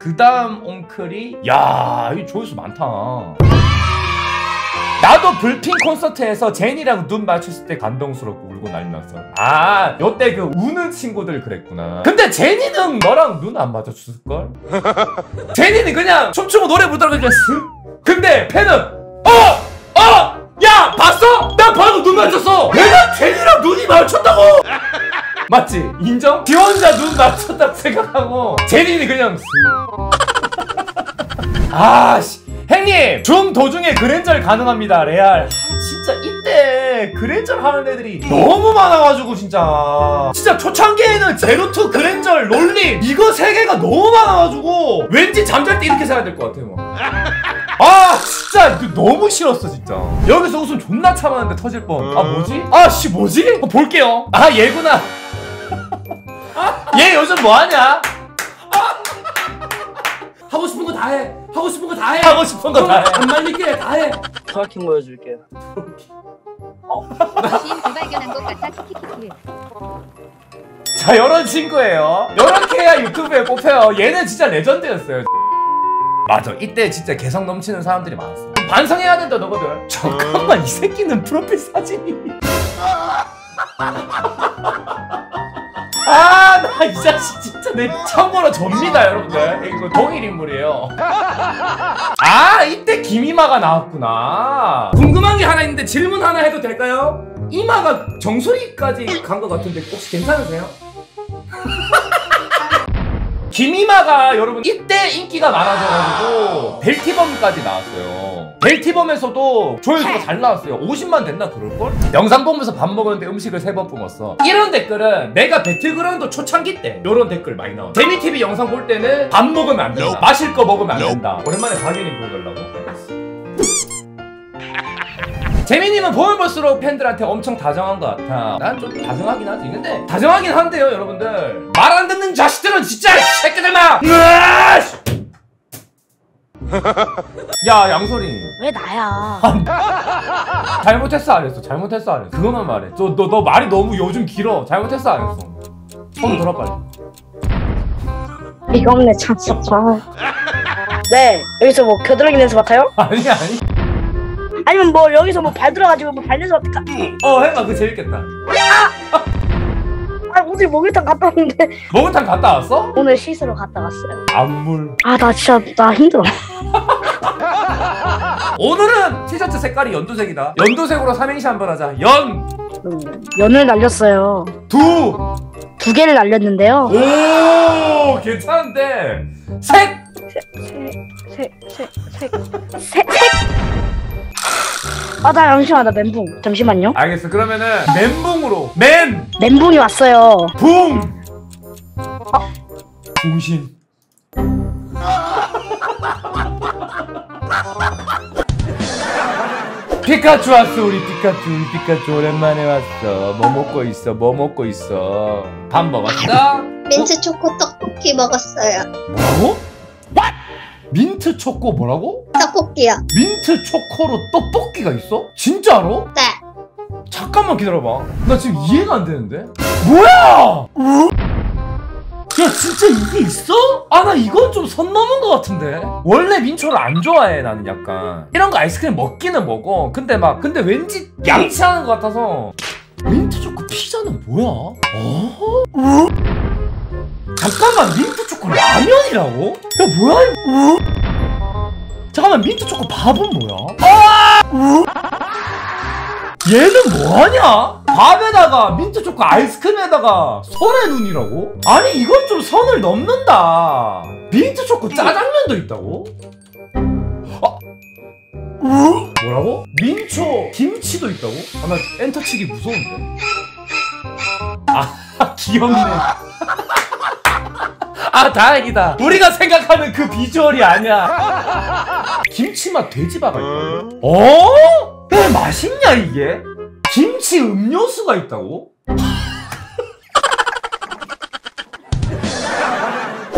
그 다음 옹클이 야, 이 조회수 많다. 나도 블핑 콘서트에서 제니랑 눈 맞췄을 때 감동스럽고 울고 난리 났어. 아, 요때 그 우는 친구들 그랬구나. 근데 제니는 너랑 눈 안 맞아줬을걸? 제니는 그냥 춤추고 노래 부르다가 그냥 슥? 근데 팬은 야! 봤어? 나 바로 눈 맞췄어! 내가 제니랑 눈이 맞췄다고! 맞지? 인정? 지 혼자 눈 맞췄다고 생각하고 제니는 그냥 슥. 아씨 행님! 줌 도중에 그랜절 가능합니다, 레알. 아, 진짜 이때 그랜절 하는 애들이 너무 많아가지고 진짜 초창기에는 제로투, 그랜절, 롤링 이거 세 개가 너무 많아가지고 왠지 잠잘 때 이렇게 자야 될 것 같아요 뭐. 아 진짜 너무 싫었어 진짜. 여기서 웃음 존나 참았는데 터질 뻔. 아 뭐지? 아씨 뭐지? 볼게요. 아 얘구나. 얘 요즘 뭐하냐? 하고 싶은 거 다 해. 하고 싶은 거 다 해. 하고 싶은 거 다 해. 안 말릴게. 다 해. 트라킹 보여줄게. 시인 불발견한 것 같아. 키키키키. 자, 요런 친구예요. 요렇게 해야 유튜브에 뽑혀요. 얘는 진짜 레전드였어요. 맞아, 이때 진짜 개성 넘치는 사람들이 많았어. 반성해야 된다 너거든. 잠깐만, 이 새끼는 프로필 사진이. 아, 나 이 자식 진짜 내 참고로 접니다, 여러분들. 이거 동일 인물이에요. 아, 이때 김이마가 나왔구나. 궁금한 게 하나 있는데 질문 하나 해도 될까요? 이마가 정수리까지 간 것 같은데 혹시 괜찮으세요? 김이마가 여러분 이때 인기가 많아져가지고 벨티범까지 나왔어요. 벨티범에서도 조회수가 잘 나왔어요. 50만 됐나 그럴걸? 영상 보면서 밥 먹었는데 음식을 3번 뿜었어. 이런 댓글은 내가 배틀그라운드 초창기 때 요런 댓글 많이 나와요. 재민TV 영상 볼 때는 밥 먹으면 안 된다, 마실 거 먹으면 안 된다. 오랜만에 박윤이 보여달라고. 재민님은 보면 볼수록 팬들한테 엄청 다정한 것 같아. 난 좀 다정하긴 하지. 근데 다정하긴 한데요 여러분들, 말 안 듣는 자식들은 진짜 새끼들만! 야 양소리 왜 나야? 잘못했어 안 했어? 잘못했어 안 했어? 그거만 말해. 너 말이 너무 요즘 길어. 잘못했어 안 했어? 손 들어 빨리. 이거 없네 참 진짜. 네 여기서 뭐 겨드랑이 냄새 맡아요? 아니 아니면 뭐 여기서 뭐 발 들어가지고 뭐 발냄새 맡을까? 어 해봐, 그거 재밌겠다. 아! 아 오늘 목욕탕 갔다 왔는데. 목욕탕 갔다 왔어? 오늘 씻으러 갔다 왔어요. 안물. 아 나 진짜 나 힘들어. 오늘은 티셔츠 색깔이 연두색이다. 연두색으로 삼행시 한번 하자. 연! 연을 날렸어요. 두 개를 날렸는데요. 오 괜찮은데. 색. 아 나 잠시만, 나 멘붕. 잠시만요. 알겠어. 그러면은 멘붕으로. 멘붕이 왔어요. 붕. 아. 붕신. 피카츄 왔어. 우리 피카츄 오랜만에 왔어. 뭐 먹고 있어? 밥 먹었어? 민트 초코 떡볶이 먹었어요. 뭐? What? 민트 초코 뭐라고? 떡볶이야. 민트 초코로 떡볶이가 있어? 진짜로? 네. 잠깐만 기다려봐. 나 지금 이해가 안 되는데? 뭐야! 야 진짜 이게 있어? 아 나 이건 좀 선 넘은 것 같은데? 원래 민초를 안 좋아해 나는. 약간 이런 거 아이스크림 먹기는 먹어. 근데 왠지 양치하는 것 같아서. 민트 초코 피자는 뭐야? 잠깐만, 민트 초코 라면이라고? 야 뭐야 이거? 잠깐만, 민트 초코 밥은 뭐야? 얘는 뭐하냐? 밥에다가 민트 초코 아이스크림에다가 설의 눈이라고? 아니 이건 좀 선을 넘는다. 민트 초코 짜장면도 있다고? 뭐라고? 민초 김치도 있다고? 아 나 엔터치기 무서운데. 아 귀엽네. 아 다행이다. 우리가 생각하는 그 비주얼이 아니야. 김치맛 돼지바가 있다고? 어? 왜 맛있냐 이게? 김치 음료수가 있다고?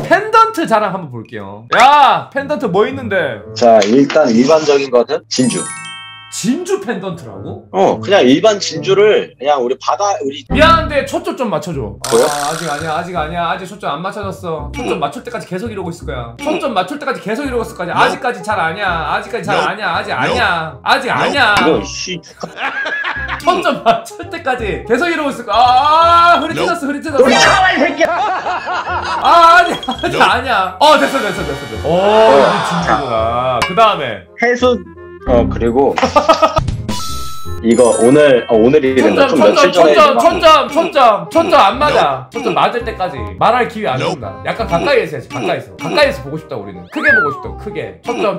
펜던트 자랑 한번 볼게요. 야 펜던트 뭐 있는데? 자 일단 일반적인 것은 진주. 진주 펜던트라고? 어, 그냥 일반 진주를 그냥 우리 미안한데 초점 좀 맞춰줘. 뭐야? 아직 아니야, 아직 아니야. 아직 초점 안 맞춰졌어. 초점 맞출 때까지 계속 이러고 있을 거야. 초점 맞출 때까지 계속 이러고 있을 거야. 아직까지 잘 아니야. 아직까지 잘 아니야. 아직 아니야. 아직 아니야. 이거 씨. 초점 맞출 때까지 계속 이러고 있을 거야. 아, 흐릿해졌어, 흐릿해졌어. 우리 차와 이 새끼야. 아, 아니야, 아직 아니야. 어, 됐어. 오, 진주구나. 그 다음에 해수. 어, 그리고 이거 오늘이 된다. 초점 안 맞아. 초점 맞을 때까지 말할 기회 안 준다. 약간 가까이에서 해야지. 가까이에서 보고 싶다. 우리는 크게 보고 싶다. 크게 초점.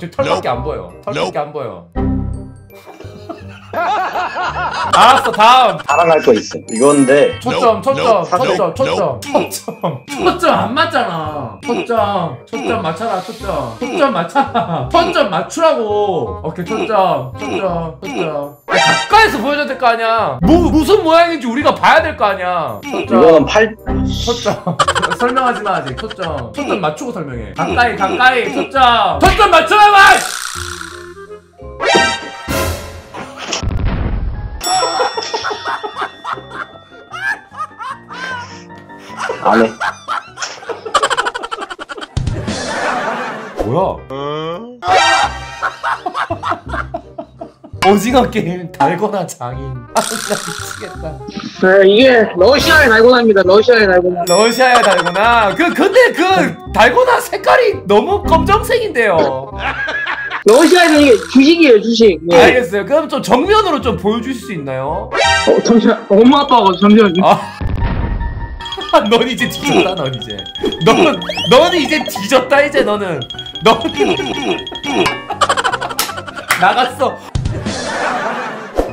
지금 털밖에 안 보여. 알았어, 다음. 자랑할 거 있어. 이건데. 초점 안 맞잖아. 초점 맞춰라. 초점 맞춰라. 초점 맞추라고. 오케이, 초점. 가까이서 보여줘야 될 거 아니야. 무슨 모양인지 우리가 봐야 될 거 아니야. 이거는 초점. 설명하지 마, 아직. 초점 맞추고 설명해. 가까이. 초점 맞춰라, 말! 안 해. 뭐야? 오징어 게임 달고나 장인. 아, 진짜 미치겠다. 네, 이게 러시아의 달고나입니다. 러시아의 달고나. 근데 그 달고나 색깔이 너무 검정색인데요. 러시아는 이게 주식이에요, 주식. 네. 알겠어요. 그럼 좀 정면으로 좀 보여주실 수 있나요? 어, 잠시만. 엄마 아빠가 잠시만요. 아. 넌 이제 뒤졌다. 넌 이제 뒤졌다. 이제 너는 나갔어.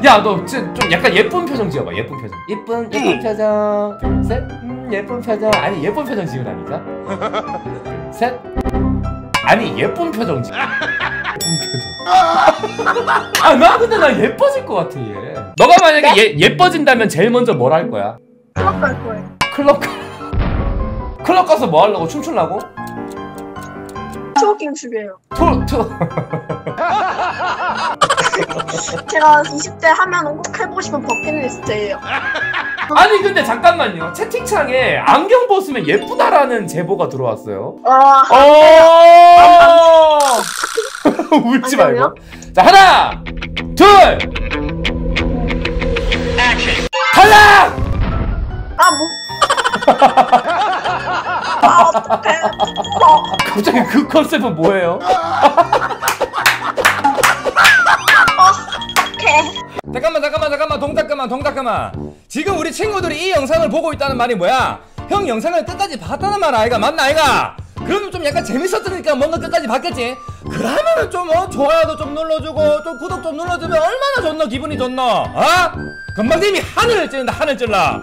야, 너 좀 약간 예쁜 표정 지어봐. 예쁜 표정. 둘, 셋. 예쁜 표정. 아니, 예쁜 표정 지으라니까. 둘, 셋. 아니, 예쁜 표정 지어. 아, 나 근데 나 예뻐질 것 같아, 얘. 너가 만약에 예뻐진다면 제일 먼저 뭘 할 거야? 클럽 갈 거야. 클럽 가서 뭐 하려고? 춤추려고? 트로킹 추게요. 제가 20대 하면 꼭 해보고 싶은 버킷리스트예요. 아니, 근데 잠깐만요. 채팅창에 안경 벗으면 예쁘다라는 제보가 들어왔어요. 울지 말고. 자, 하나, 둘, 탈락! 아, 뭐? 아, 어떡해. 갑자기 그 컨셉은 뭐예요? 잠깐만. 동작 그만. 지금 우리 친구들이 이 영상을 보고 있다는 말이 뭐야? 형 영상을 끝까지 봤다는 말 아이가? 맞나 아이가? 그러면 좀 약간 재밌었으니까 뭔가 끝까지 봤겠지? 그러면은 좀 좋아요도 좀 눌러주고 좀 구독 좀 눌러주면 얼마나 좋노? 기분이 좋노? 어? 건방님이 하늘을 찌른다.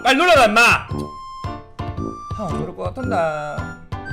빨리 눌러라 인마. 아, 그럴 것 같은데.